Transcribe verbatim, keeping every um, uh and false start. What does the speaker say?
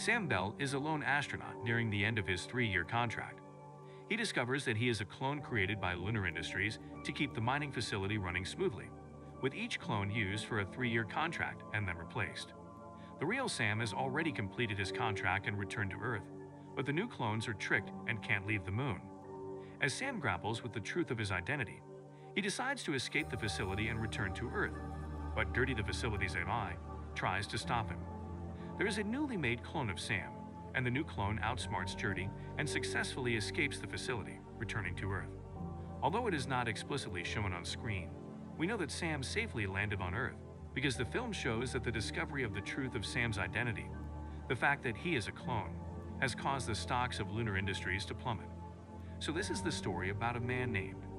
Sam Bell is a lone astronaut nearing the end of his three-year contract. He discovers that he is a clone created by Lunar Industries to keep the mining facility running smoothly, with each clone used for a three-year contract and then replaced. The real Sam has already completed his contract and returned to Earth, but the new clones are tricked and can't leave the Moon. As Sam grapples with the truth of his identity, he decides to escape the facility and return to Earth, but Gerty, the facility's A I, tries to stop him. There is a newly made clone of Sam, and the new clone outsmarts Gerty and successfully escapes the facility, returning to Earth. Although it is not explicitly shown on screen, we know that Sam safely landed on Earth because the film shows that the discovery of the truth of Sam's identity, the fact that he is a clone, has caused the stocks of Lunar Industries to plummet. So this is the story about a man named